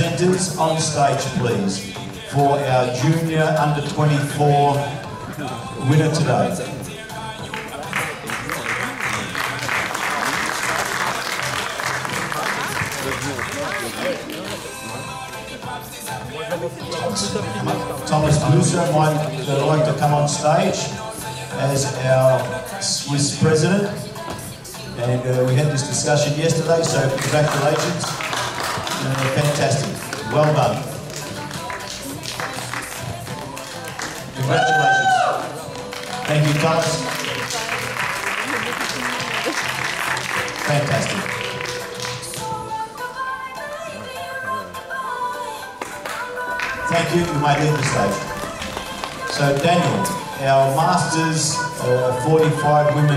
presenters on stage, please, for our junior under 24 winner today. Thomas Blusser would like to come on stage as our Swiss president, and we had this discussion yesterday, so congratulations, fantastic, well done. Congratulations. Thank you, Thomas. Fantastic. Thank you, you may leave the stage. So Daniel, our Masters 45 women